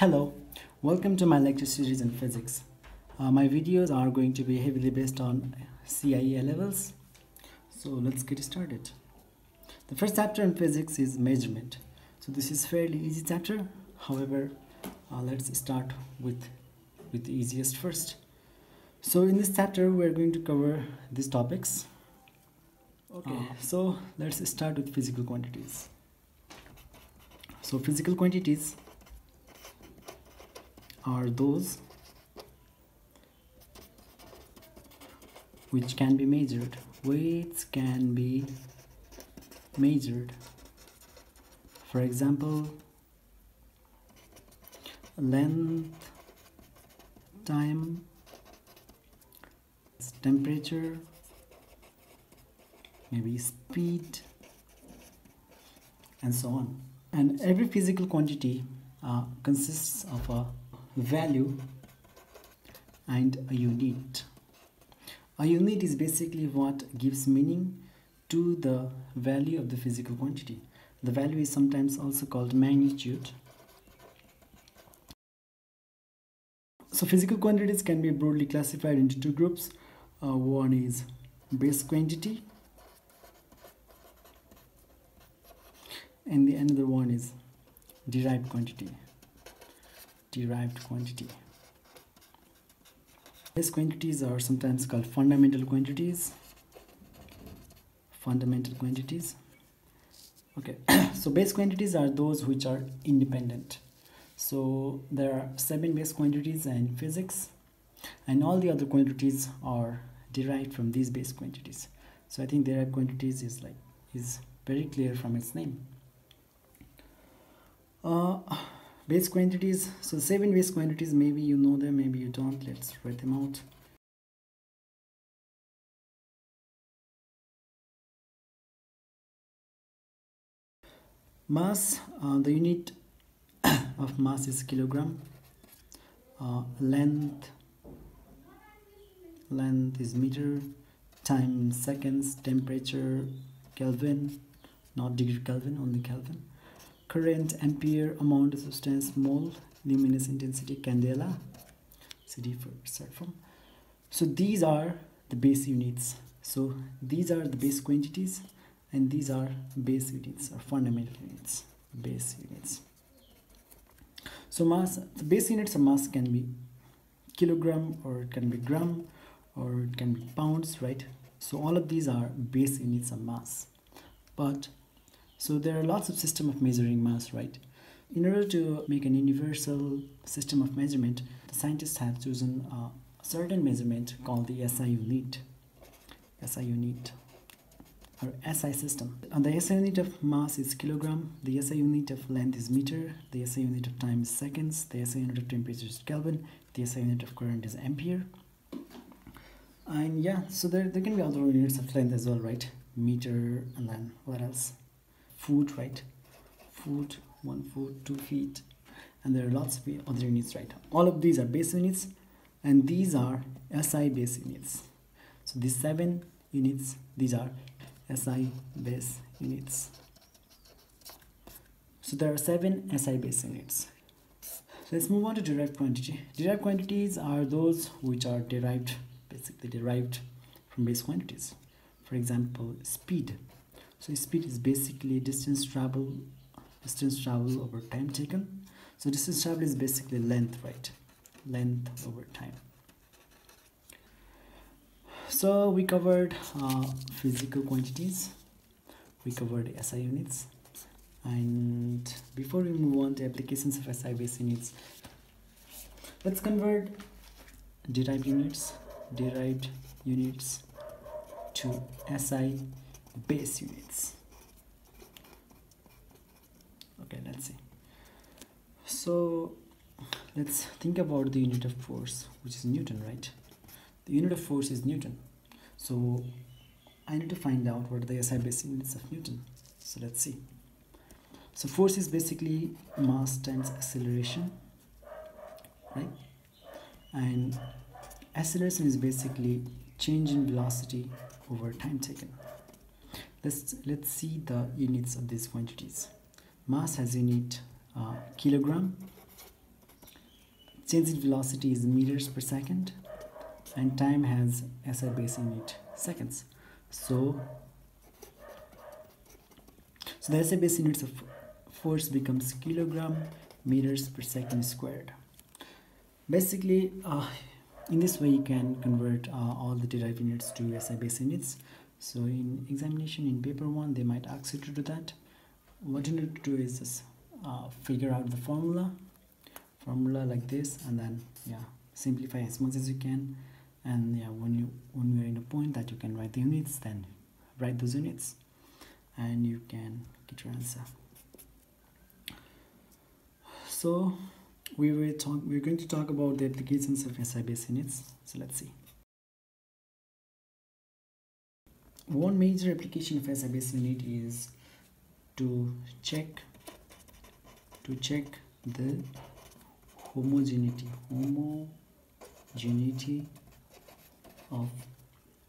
Hello, welcome to my lecture series in physics. My videos are going to be heavily based on CIE levels. So let's get started. The first chapter in physics is measurement. So this is fairly easy chapter. However, let's start with the easiest first. So in this chapter, we're going to cover these topics. Okay. So let's start with physical quantities. So physical quantities are those which can be measured, weights can be measured. For example, length, time, temperature, maybe speed, and so on. And every physical quantity consists of a value and a unit. A unit is basically what gives meaning to the value of the physical quantity. The value is sometimes also called magnitude. So physical quantities can be broadly classified into two groups. One is base quantity and the another one is derived quantity. Base quantities are sometimes called fundamental quantities. Okay, so base quantities are those which are independent. So there are 7 base quantities in physics, and all the other quantities are derived from these base quantities. So I think derived quantities is very clear from its name. Base quantities, so 7 base quantities, maybe you know them, maybe you don't. Let's write them out. Mass, the unit of mass is kilogram. Length is meter. Time, seconds. Temperature, Kelvin, not degree Kelvin, only Kelvin. Current, ampere. Amount of substance, mole. Luminous intensity, candela. CD for cell phone. So these are the base units. So these are the base quantities, and these are base units or fundamental units. So mass, the base units of mass can be kilogram, or it can be gram, or it can be pounds, right? So all of these are base units of mass. But so there are lots of systems of measuring mass, right? In order to make an universal system of measurement, the scientists have chosen a certain measurement called the SI unit or SI system. And the SI unit of mass is kilogram, the SI unit of length is meter, the SI unit of time is seconds, the SI unit of temperature is Kelvin, the SI unit of current is ampere. And yeah, so there can be other units of length as well, right? Meter, and then what else? Foot, right? Foot, 1 foot, 2 feet, and there are lots of other units, right? All of these are base units, and these are SI base units. So these 7 units, these are SI base units. So there are 7 SI base units. Let's move on to derived quantity. Derived quantities are those which are basically derived from base quantities. For example, speed. So speed is basically distance traveled over time taken. So distance traveled is basically length, right? Length over time. So we covered physical quantities, we covered SI units, and before we move on to applications of SI base units, let's convert derived units to SI base units. Okay, let's see. So let's think about the unit of force, which is Newton, right? The unit of force is Newton. So I need to find out what are the SI base units of Newton. So let's see. So force is basically mass times acceleration, right? And acceleration is basically change in velocity over time taken. Let's see the units of these quantities. Mass has unit kilogram, Change in velocity is meters per second, and time has SI base in it, seconds. So the SI base units of force becomes kilogram meters per second squared. Basically, in this way you can convert all the derived units to SI base units. So in examination, in paper 1, they might ask you to do that. What you need to do is just figure out the formula like this, and then simplify as much as you can. And when you're in a point that you can write the units, then write those units and you can get your answer. So we're going to talk about the applications of SI base units. So let's see. One major application of SI base unit is to check the homogeneity of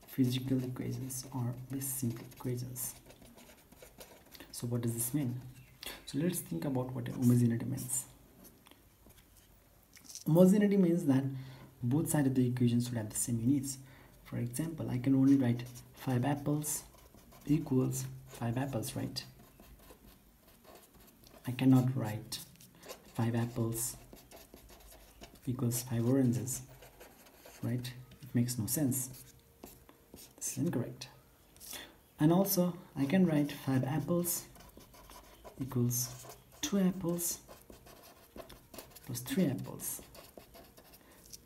physical equations or simple equations. So what does this mean? So let's think about what homogeneity means. Homogeneity means that both sides of the equation should have the same units. For example, I can only write 5 apples equals 5 apples, right? I cannot write 5 apples equals 5 oranges, right? It makes no sense. This is incorrect. And also, I can write 5 apples equals 2 apples plus 3 apples.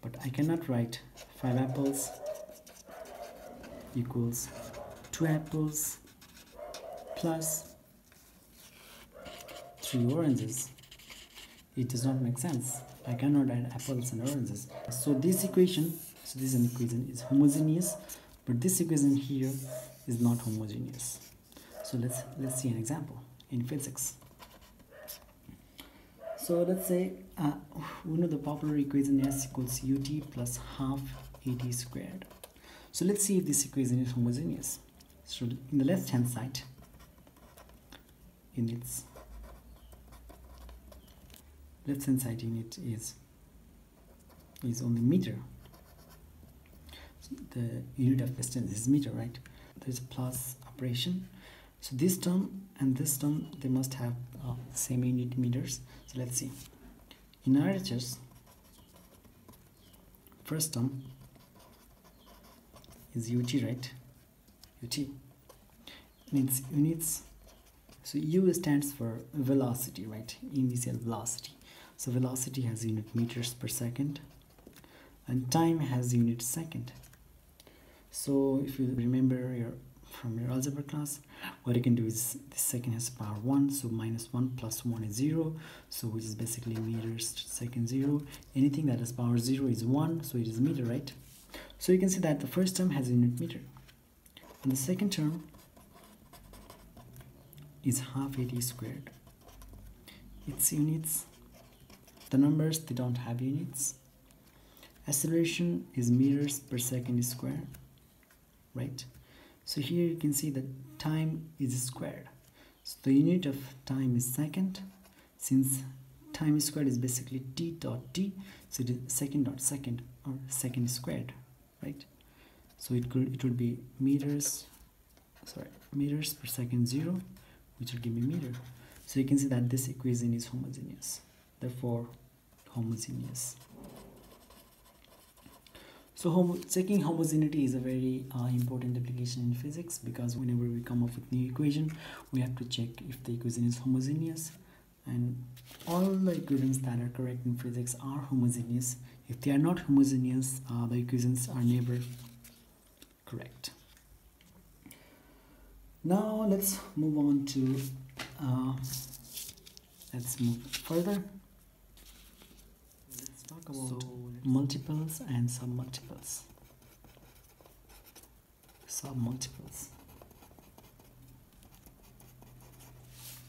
But I cannot write 5 apples equals 2 apples plus 3 oranges. It does not make sense. I cannot add apples and oranges. So this equation, is homogeneous, but this equation here is not homogeneous. So let's see an example in physics. So let's say we know the popular equation S equals ut plus half at squared. So let's see if this equation is homogeneous. So in the left hand side, unit is only meter. So the unit of distance is meter, right? There's a plus operation. So this term and this term, they must have same unit meters. So let's see. In RHS, first term is ut, right? ut. And its units. So u stands for velocity, right? Initial velocity. So velocity has unit meters per second, and time has unit second. So if you remember from your algebra class, what you can do is this second has power 1, so minus 1 plus 1 is 0, so which is basically meters second 0. Anything that has power 0 is 1, so it is meter, right? So you can see that the first term has unit meter, and the second term is half at squared. Its units, the numbers, they don't have units. Acceleration is meters per second squared, right? So here you can see that time is squared. So the unit of time is second. Since time squared is basically t dot t, so it is second dot second or second squared, right? So it would be meters per second 0, which will give me meter. So you can see that this equation is homogeneous, therefore homogeneous. So checking homogeneity is a very important application in physics, because whenever we come up with new equation, we have to check if the equation is homogeneous. And all the equations that are correct in physics are homogeneous. If they are not homogeneous, the equations are never correct. Now let's move on to let's talk about multiples and submultiples.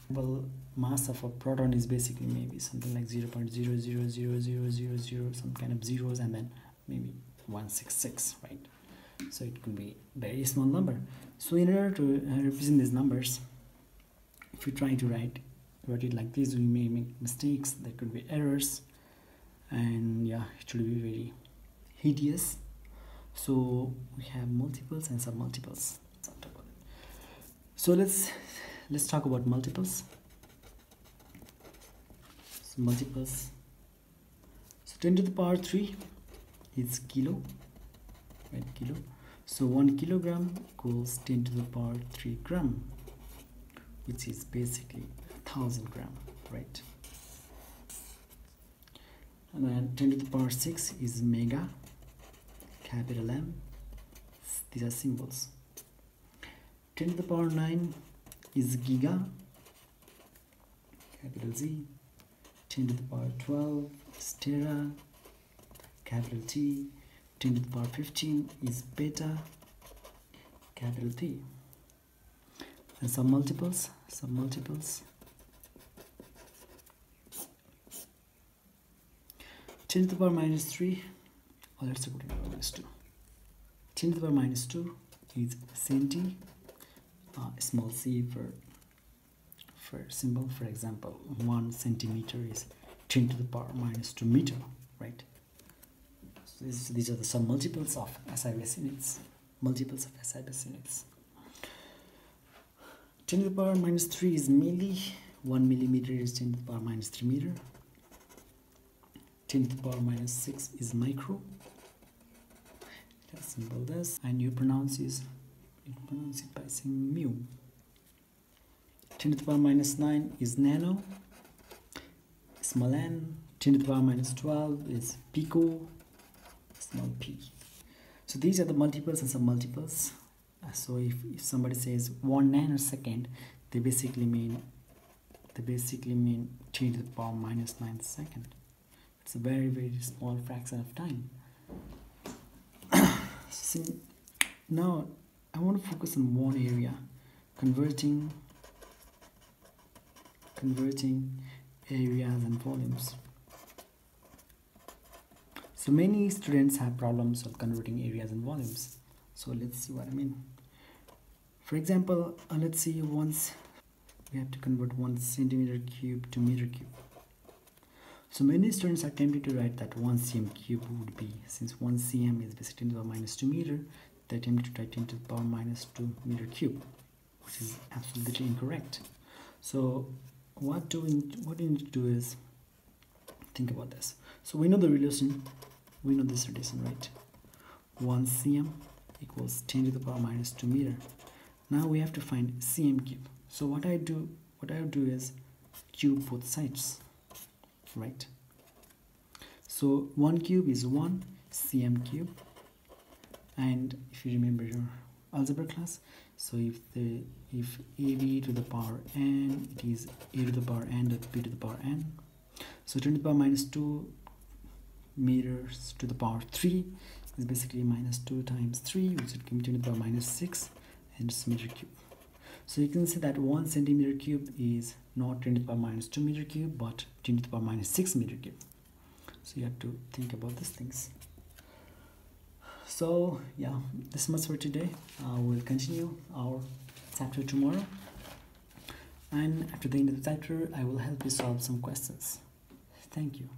Well, mass of a proton is basically maybe something like 0.00000, some kind of zeros, and then maybe 166, right? So it could be very small number. So in order to represent these numbers, if we try to write it like this, we may make mistakes. There could be errors, and yeah, it should be very hideous. So we have multiples and submultiples. So let's talk about multiples. So multiples. So 10 to the power 3 is kilo, right? Kilo. So 1 kilogram equals 10 to the power 3 gram, which is basically 1000 gram, right? And then 10 to the power 6 is mega, capital M. These are symbols. 10 to the power 9 is giga, capital G. 10 to the power 12 is tera, capital T. 10 to the power 15 is beta, capital P. And submultiples. 10 to the power minus 3, oh, that's a good one, minus 2. 10 to the power minus 2 is centi, small c for symbol. For example, 1 centimeter is 10 to the power minus 2 meter, right? So these are the submultiples of SI base units, multiples of SI base units. 10 to the power minus 3 is milli, 1 millimeter is 10 to the power minus 3 meter. 10 to the power minus 6 is micro. Just symbol this, and you pronounce it by saying mu. 10 to the power minus 9 is nano, small n. 10 to the power minus 12 is pico, small p. So these are the multiples and submultiples. So if somebody says 1 nanosecond, they basically mean 10 to the power minus 9 second. It's a very, very small fraction of time. So now I want to focus on one area, converting areas and volumes. So many students have problems of converting areas and volumes. So let's see what I mean. For example, let's see, once we have to convert 1 centimeter cube to meter cube. So many students are tempted to write that 1 cm cube would be, since 1 cm is basically 10 to the power minus 2 meter, they attempt to write 10 to the power minus 2 meter cube, which is absolutely incorrect. So what we need to do is think about this. So we know the relation, right? 1 cm equals 10 to the power minus 2 meter. Now we have to find cm cube. So what I do is cube both sides, right? So 1 cube is 1 cm cube, and if you remember your algebra class, so if AB to the power n, it is A to the power n dot B to the power n. So 10 to the power minus 2 meters to the power 3 is basically minus 2 times 3, which would give me 10 to the power minus 6, and it's meter cube. So you can see that 1 centimeter cube is not 10 to the power minus 2 meter cube, but 10 to the power minus 6 meter cube. So you have to think about these things. So yeah, this much for today. We'll continue our chapter tomorrow. And after the end of the chapter, I will help you solve some questions. Thank you.